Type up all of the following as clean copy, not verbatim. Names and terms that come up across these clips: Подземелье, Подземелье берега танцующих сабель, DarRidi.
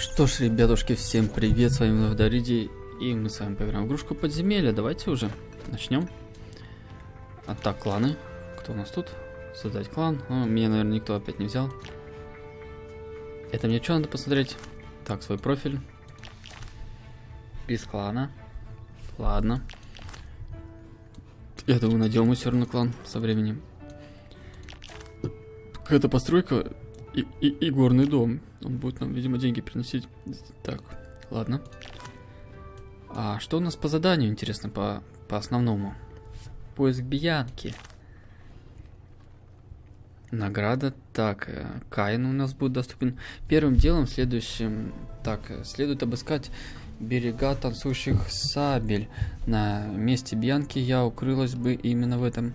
Что ж, ребятушки, всем привет, с вами вновь DarRidi, и мы с вами поиграем в игрушку Подземелье. Давайте уже начнем. А так, кланы. Кто у нас тут? Создать клан. О, меня, наверное, никто опять не взял. Это мне что надо посмотреть? Так, свой профиль. Без клана. Ладно. Я думаю, найдем мы все равно клан со временем. Какая-то постройка... И горный дом. Он будет нам, видимо, деньги приносить. Так, ладно. А что у нас по заданию, интересно, по основному? Поиск Бьянки. Награда. Так, Каин у нас будет доступен. Первым делом следующим... Так, следует обыскать берега танцующих сабель. На месте Бьянки я укрылась бы именно в этом...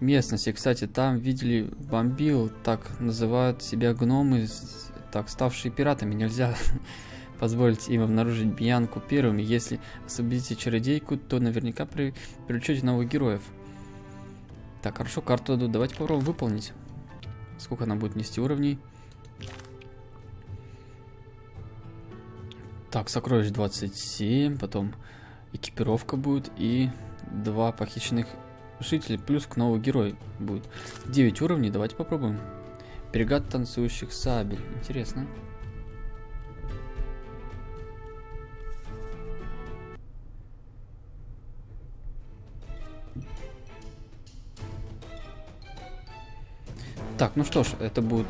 местности. Кстати, там видели бомбил, так называют себя гномы, так ставшие пиратами. Нельзя позволить им обнаружить Бьянку первыми. Если освободите чародейку, то наверняка привлечете новых героев. Так, хорошо, карту дадут. Давайте попробуем выполнить. Сколько она будет нести уровней? Так, сокровищ 27, потом экипировка будет и 2 похищенных жителей, плюс к новому герою будет 9 уровней. Давайте попробуем. Берега танцующих сабель. Интересно. Так, ну что ж, это будет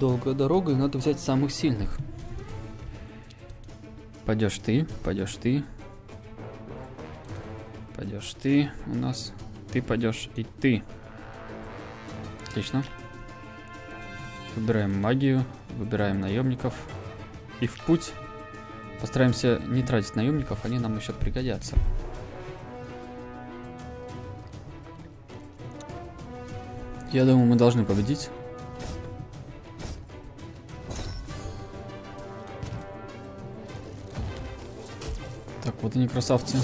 долгая дорога, и надо взять самых сильных. Пойдешь ты, пойдешь ты. Пойдешь ты у нас. Ты пойдешь и ты. Отлично. Выбираем магию. Выбираем наемников. И в путь. Постараемся не тратить наемников. Они нам еще пригодятся. Я думаю, мы должны победить. Так, вот они, красавцы.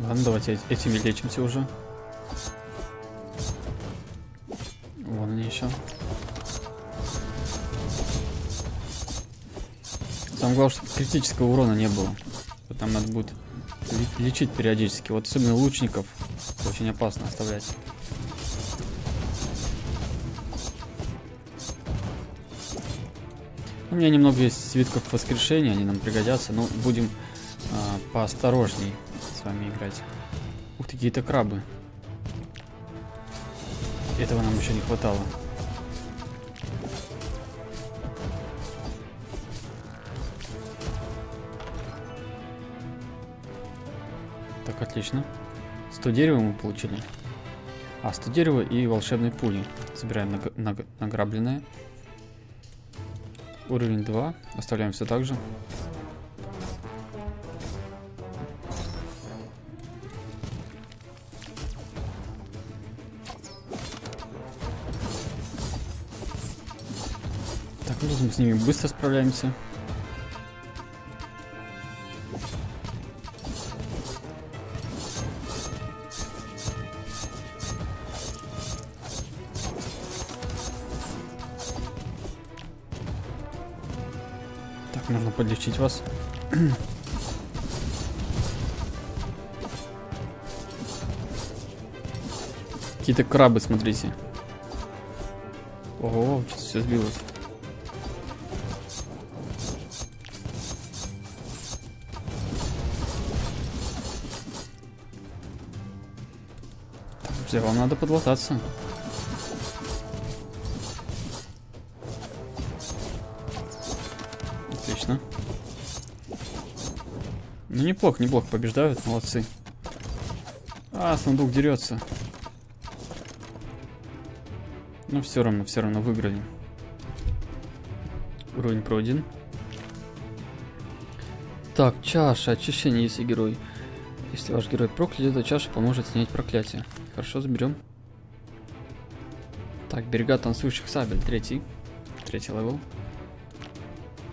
Ладно, давайте этими лечимся уже. Вон они еще. Самое главное, чтобы критического урона не было. Потом надо будет лечить периодически. Вот особенно лучников очень опасно оставлять. У меня немного есть свитков воскрешения, они нам пригодятся, но будем поосторожней играть. Ух ты, какие-то крабы. Этого нам еще не хватало. Так, отлично. 100 дерева мы получили. А, 100 дерева и волшебные пули. Собираем награбленное. Уровень 2. Оставляем все так же. Мы с ними быстро справляемся. Так, нужно подлечить вас. Какие-то крабы, смотрите. Ого, что-то все сбилось. Вам надо подлататься. Отлично. Ну, неплохо, неплохо побеждают, молодцы. А, сундук дерется. Но все равно выиграли. Уровень пройден. Так, чаша очищения, если герой. Если ваш герой проклят, эта чаша поможет снять проклятие. Хорошо, заберем. Так, берега танцующих сабель. Третий левел.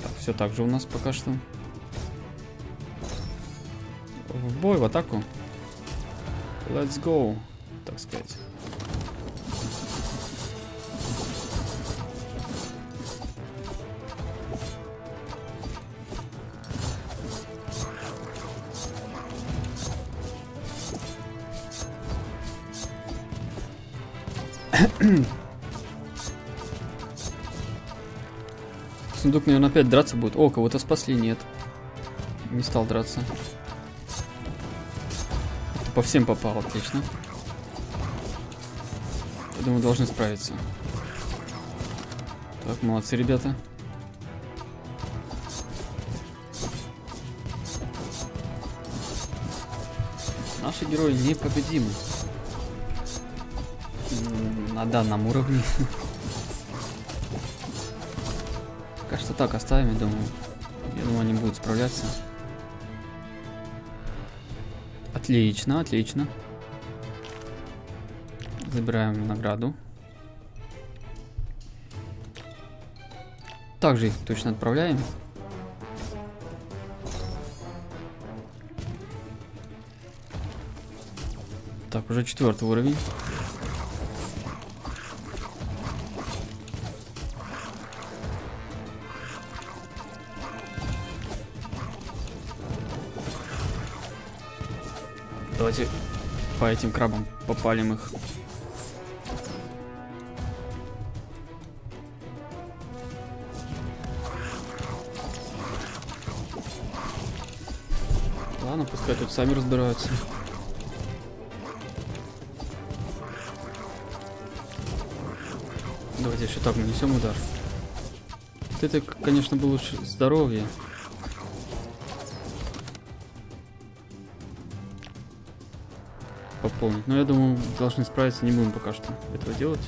Так, все так же у нас пока что. в бой, в атаку. Let's go, так сказать. Сундук, наверное, опять драться будет. О, кого-то спасли, нет. Не стал драться. Это по всем попал, отлично. Я думаю, должны справиться. Так, молодцы, ребята. Наши герои непобедимы. На данном уровне. Пока что так оставим, я думаю. Я думаю, они будут справляться. Отлично, отлично. Забираем награду. Также их точно отправляем. Так, уже 4-й уровень. Давайте по этим крабам попалим их. Ладно, пускай тут сами разбираются. Давайте еще так нанесем удар. Это, конечно, было лучше здоровье. Пополнить. Но я думаю, должны справиться, не будем пока что этого делать.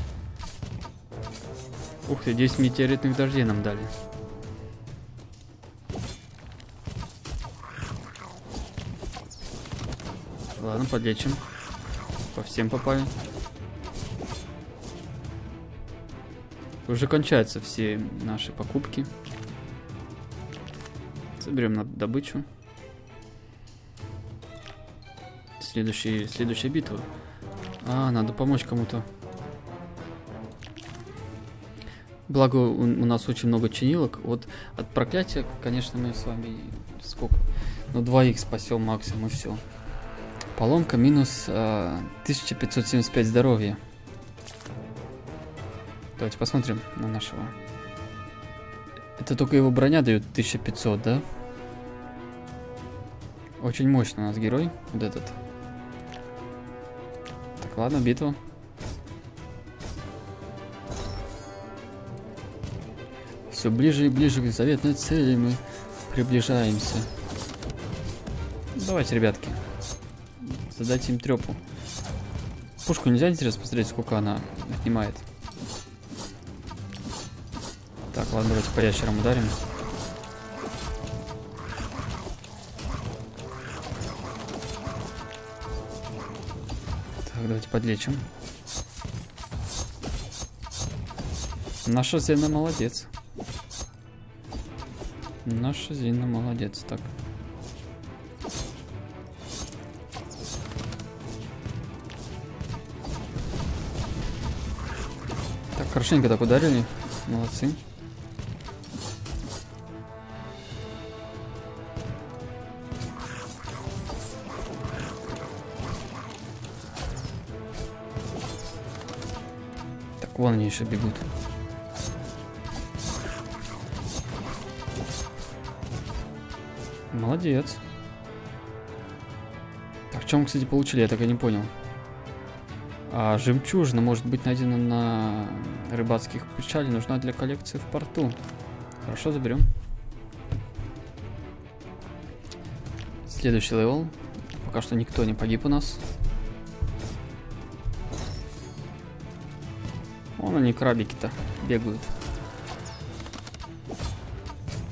Ух ты, 10 метеоритных дождей нам дали. Ладно, подлечим. По всем попали. Уже кончаются все наши покупки. Соберем на добычу. Следующая битва. А, надо помочь кому-то. Благо у нас очень много чинилок. Вот от проклятия, конечно, мы с вами сколько? Ну, 2х спасем максимум и все. Поломка минус 1575 здоровья. Давайте посмотрим на нашего. Это только его броня дает 1500, да? Очень мощный у нас герой, вот этот. Ладно, битва. Все ближе и ближе к заветной цели мы приближаемся. Давайте, ребятки, задайте им трепу. Пушку нельзя, интересно посмотреть, сколько она отнимает. Так, ладно, давайте по ящерам ударим. Давайте подлечим. Наша Зена молодец. Наша Зена молодец. Так. Так, хорошенько так ударили. Молодцы. Вон они еще бегут. Молодец. Так, чем, кстати, получили, я так и не понял. А, жемчужина может быть найдена на рыбацких печали. Нужна для коллекции в порту. Хорошо, заберем. Следующий левел. Пока что никто не погиб у нас. Вон они, крабики-то, бегают.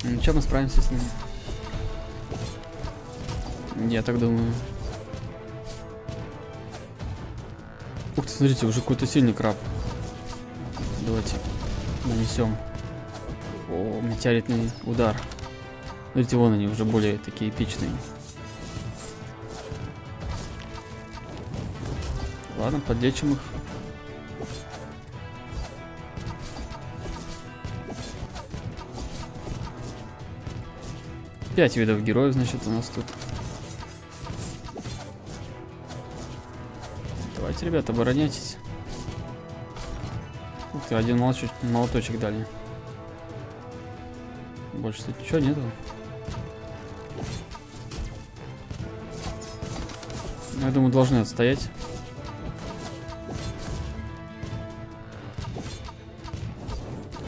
Ну что, мы справимся с ними? Я так думаю. Ух ты, смотрите, уже какой-то сильный краб. Давайте нанесем метеоритный удар. Смотрите, вон они, уже более такие эпичные. Ладно, подлечим их. Пять видов героев, значит, у нас тут. Давайте, ребята, обороняйтесь. Ух ты, один молоточек дали. Больше тут ничего нету. Я думаю, должны отстоять.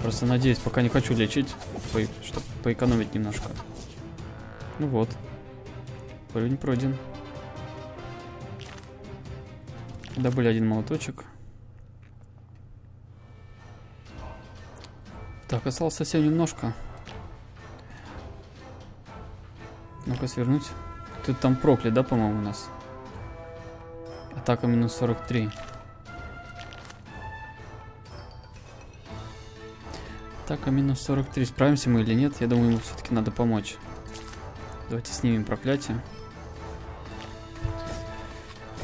Просто надеюсь, пока не хочу лечить, чтобы поэкономить немножко. Ну вот. Уровень пройден. Добыли один молоточек. Так, осталось совсем немножко. Ну-ка свернуть. Ты там проклят, да, по-моему, у нас? Атака минус 43. Атака минус 43. Справимся мы или нет? Я думаю, ему все-таки надо помочь. Давайте снимем проклятие.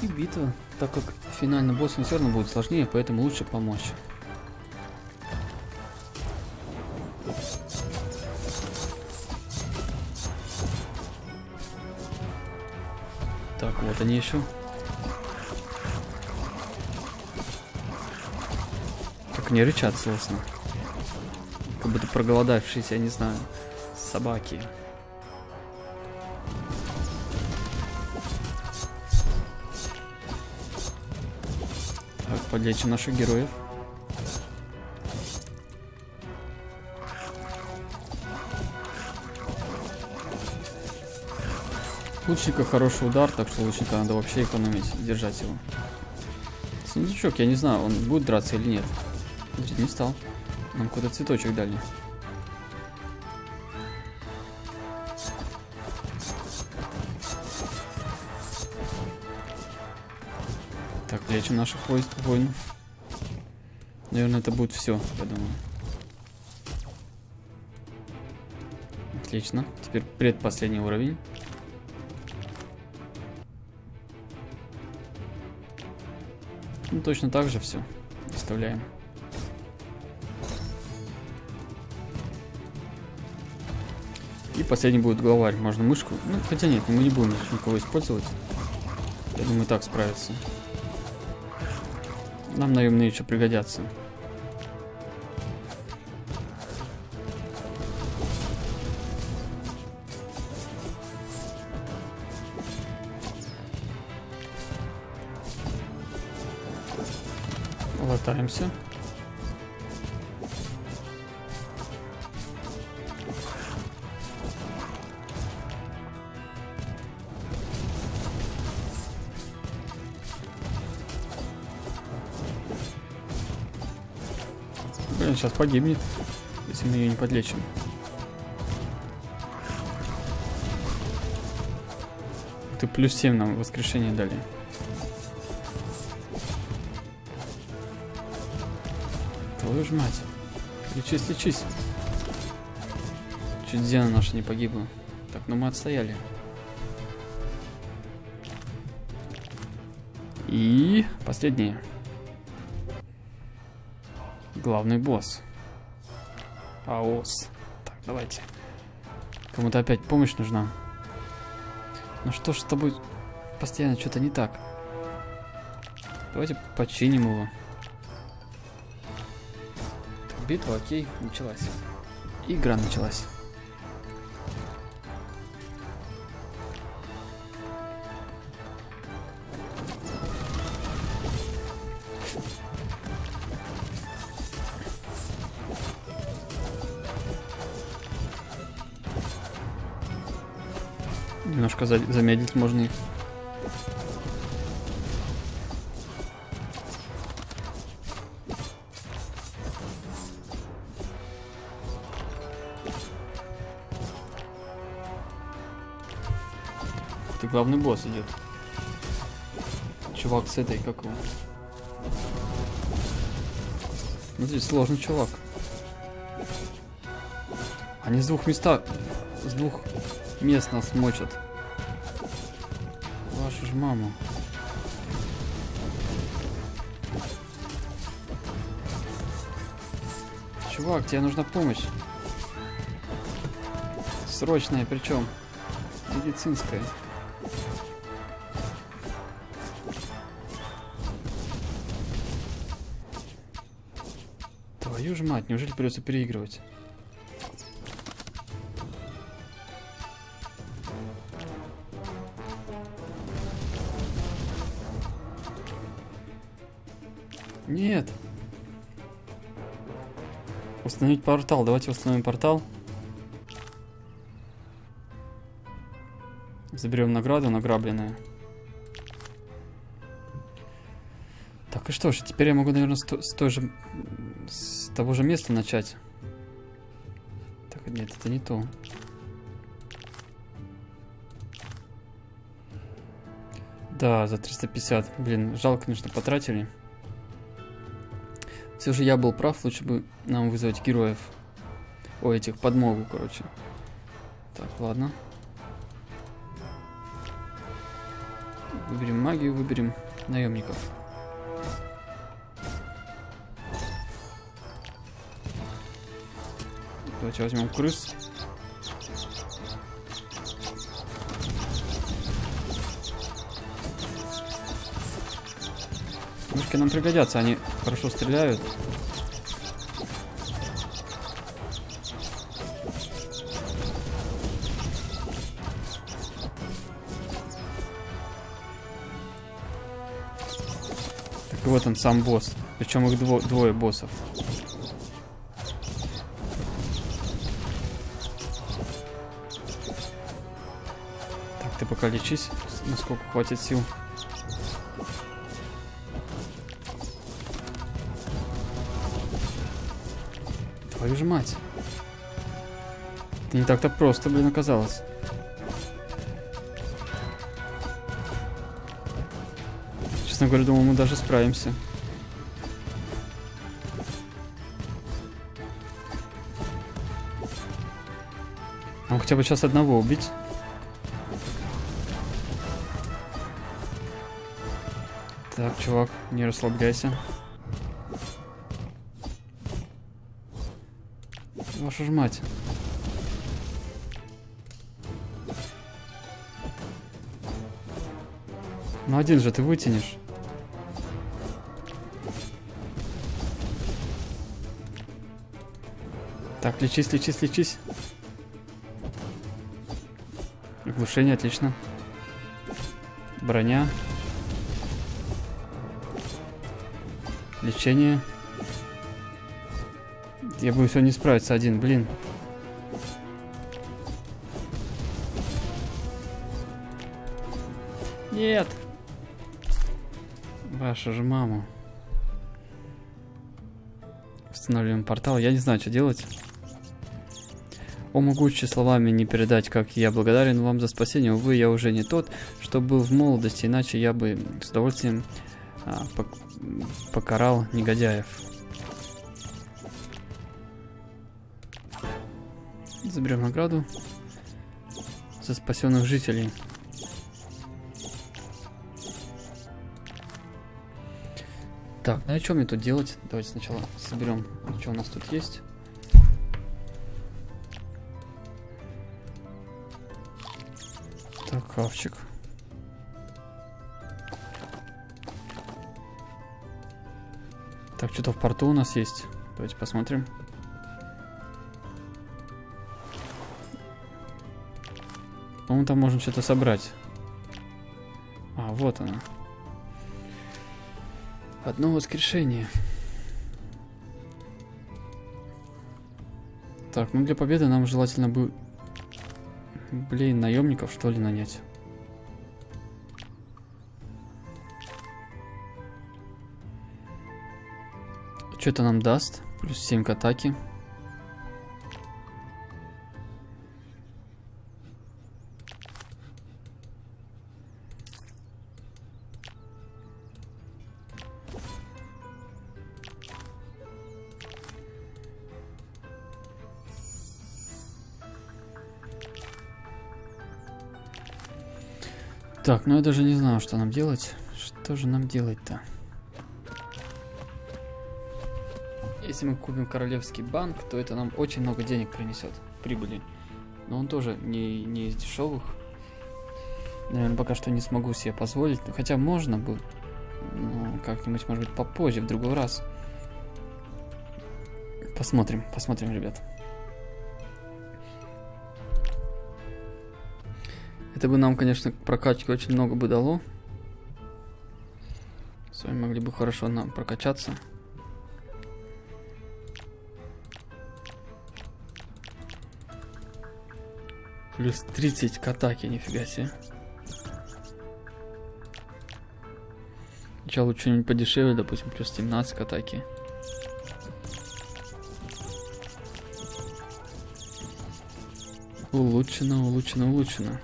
И битва. Так как финальный босс все равно будет сложнее, поэтому лучше помочь. Так, вот они еще. Как не рычат сложно. Как будто проголодавшиеся, я не знаю, собаки. Подлечим наших героев. Лучника хороший удар, так что лучника надо вообще экономить, держать его. Сундучок, я не знаю, он будет драться или нет. Не стал. Нам куда цветочек дали. Лечим наших воинов. Наверное, это будет все, я думаю. Отлично. Теперь предпоследний уровень. Ну, точно так же все. Вставляем. И последний будет главарь. Можно мышку. Ну, хотя нет, мы не будем никого использовать. Я думаю, так справится. Нам наемные еще пригодятся. Латаемся. Сейчас погибнет, если мы ее не подлечим. Ты плюс 7 нам воскрешение дали. Твою ж мать. Лечись, лечись. Чуть зена наша не погибла. Так, ну мы отстояли. И последнее. Главный босс. Аос. Так, давайте. Кому-то опять помощь нужна. Ну что ж с тобой постоянно что-то не так. Давайте починим его. Так, битва, окей, началась. Игра началась. Немножко замедлить можно их. Это главный босс идет. Чувак с этой, как его? Ну здесь сложный чувак. Они с двух места, с двух мест нас мочат. Вашу ж маму. Чувак, тебе нужна помощь. Срочная, причем медицинская. Твою ж мать, неужели придется переигрывать? Нет. Установить портал. Давайте установим портал. Заберем награду, награбленную. Так, и что ж, теперь я могу, наверное, с того же места начать. Так, нет, это не то. Да, за 350. Блин, жалко, конечно, потратили. Все же я был прав, лучше бы нам вызвать героев. Ой, этих, подмогу, короче. Так, ладно. Выберем магию, выберем наемников. Давайте возьмем крыс. Мышки нам пригодятся, они хорошо стреляют. Так, и вот он сам босс. Причем их двое боссов. Так, ты пока лечись, насколько хватит сил. Твою же мать. Это не так-то просто, блин, оказалось. Честно говоря, думал, мы даже справимся. Нам хотя бы сейчас одного убить. Так, чувак, не расслабляйся. Вашу ж мать. Ну один же ты вытянешь. Так, лечись, лечись, лечись. Оглушение, отлично. Броня. Лечение. Я буду сегодня не справиться один, блин. Нет. Ваша же мама. Устанавливаем портал. Я не знаю, что делать. О, могуче словами не передать, как я благодарен вам за спасение. Увы, я уже не тот, что был в молодости, иначе я бы с удовольствием покарал негодяев. Заберем награду за спасенных жителей. Так, ну а что мне тут делать? Давайте сначала соберем, что у нас тут есть. Так, хавчик. Так, что-то в порту у нас есть. Давайте посмотрим. По-моему, там можно что-то собрать. А, вот она. Одно воскрешение. Так, ну для победы нам желательно бы... Блин, наемников, что ли, нанять? Что это нам даст? Плюс 7 к атаке. Так, ну я даже не знаю, что нам делать. Что же нам делать-то? Если мы купим королевский банк, то это нам очень много денег принесет, прибыли. Но он тоже не из дешевых. Наверное, пока что не смогу себе позволить. Хотя можно бы, ну, как-нибудь, может быть, попозже, в другой раз. Посмотрим, посмотрим, ребят. Это бы нам, конечно, прокачки очень много бы дало. С вами могли бы хорошо нам прокачаться. Плюс 30 к атаке, нифига себе. Сначала что-нибудь подешевле, допустим, плюс 17 к атаке. Улучшено, улучшено, улучшено.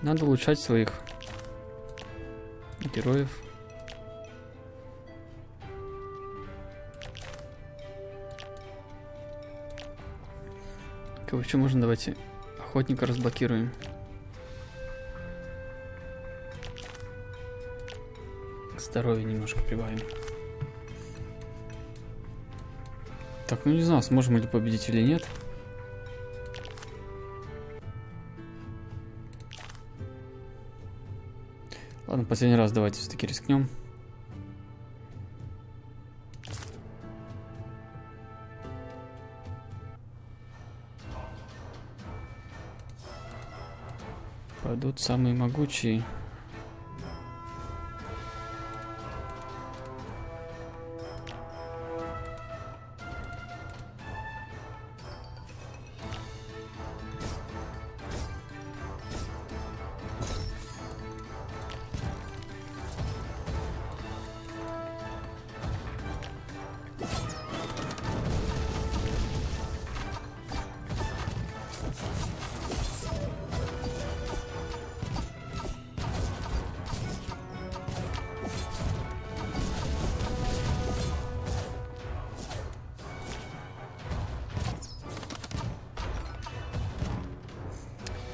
Надо улучшать своих героев. Кого еще можно? Давайте охотника разблокируем. Здоровье немножко прибавим. Так, ну не знаю, сможем ли победить или нет. Ладно, последний раз давайте все-таки рискнем. Пойдут самые могучие.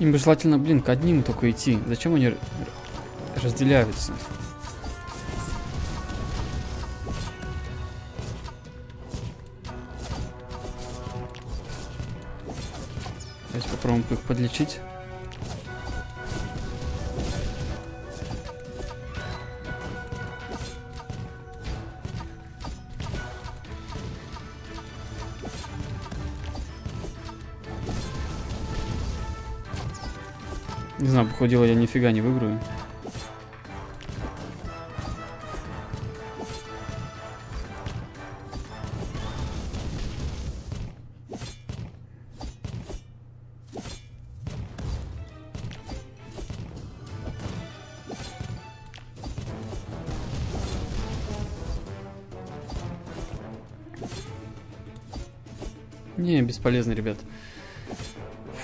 Им бы желательно, блин, к одним только идти. Зачем они разделяются? Давайте попробуем их подлечить. Не знаю, походу я нифига не выиграю. Не, бесполезно, ребят.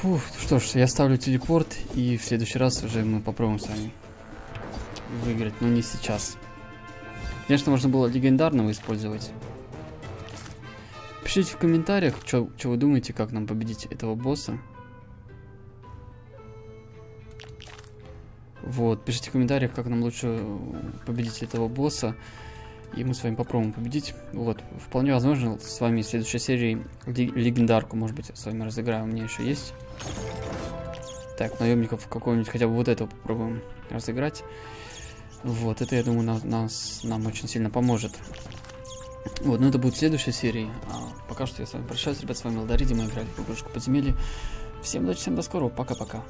Фу, что ж, я ставлю телепорт, и в следующий раз уже мы попробуем с вами выиграть, но не сейчас. Конечно, можно было легендарного использовать. Пишите в комментариях, что вы думаете, как нам победить этого босса. Вот, пишите в комментариях, как нам лучше победить этого босса. И мы с вами попробуем победить. Вот, вполне возможно, с вами в следующей серии легендарку, может быть, с вами разыграем. У меня еще есть. Так, наемников какого-нибудь, хотя бы вот этого попробуем разыграть. Вот, это, я думаю, нам очень сильно поможет. Вот, ну это будет в следующей серии. А пока что я с вами прощаюсь, ребят, с вами был DarRidi, мы играли в игрушку подземелье. Всем удачи, всем до скорого, пока-пока.